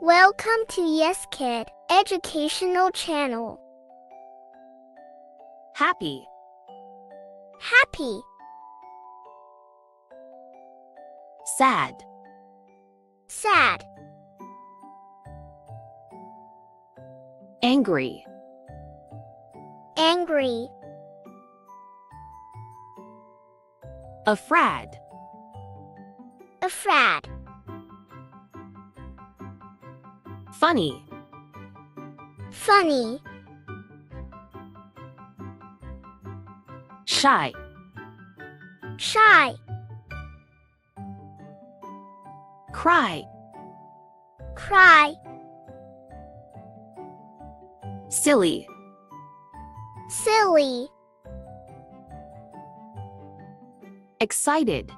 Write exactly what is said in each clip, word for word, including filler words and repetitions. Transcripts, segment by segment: Welcome to Yes Kid Educational Channel. Happy. Happy. Sad. Sad. Angry. Angry. Afraid. Afraid. Funny. Funny. Shy. Shy. Cry. Cry. Silly. Silly. Excited.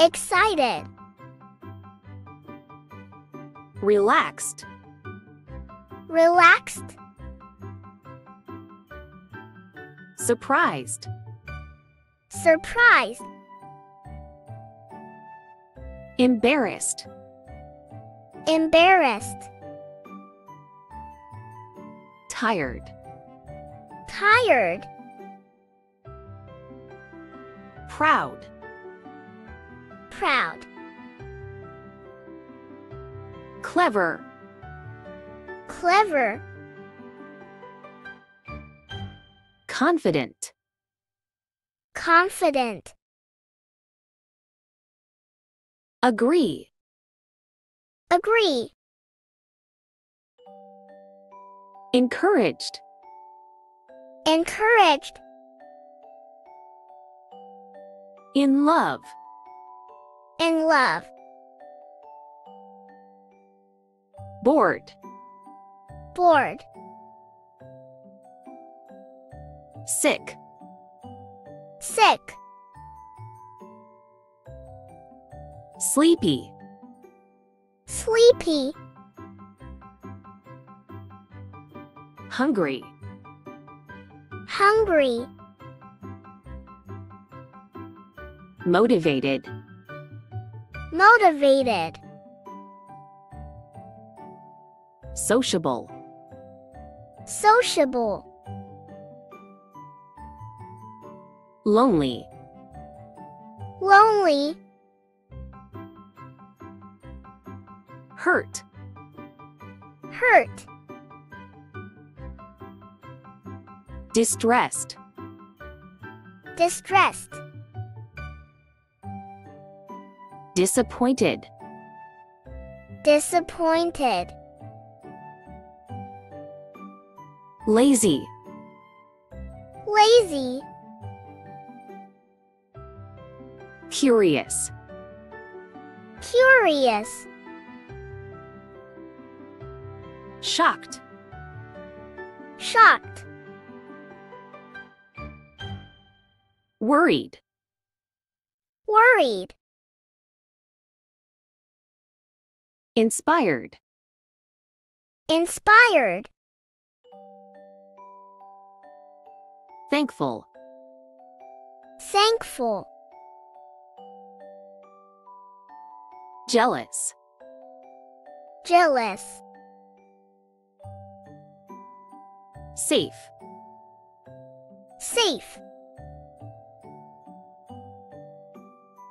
Excited. Relaxed. Relaxed. Surprised. Surprised. Embarrassed. Embarrassed. Tired. Tired. Proud. Proud. Clever. Clever. Confident. Confident. Agree. Agree. Encouraged. Encouraged. In love. In love. Bored. Bored. Sick. Sick. Sleepy. Sleepy. Hungry. Hungry. Motivated. Motivated. Sociable. Sociable. Lonely. Lonely. Hurt. Hurt. Distressed. Distressed. Disappointed. Disappointed. Lazy. Lazy. Curious. Curious. Shocked. Shocked. Worried. Worried. Inspired. Inspired. Thankful. Thankful. Jealous. Jealous. Safe. Safe.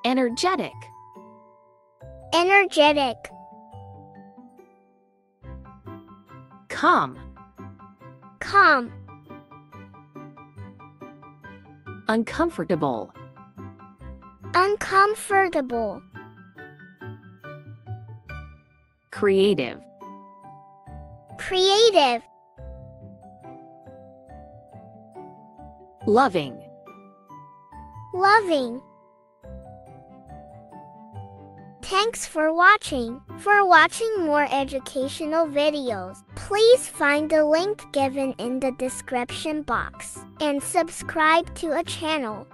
Energetic. Energetic. Calm. Calm. Uncomfortable. Uncomfortable. Creative. Creative. Loving. Loving. Thanks for watching. For watching more educational videos, please find the link given in the description box and subscribe to our channel.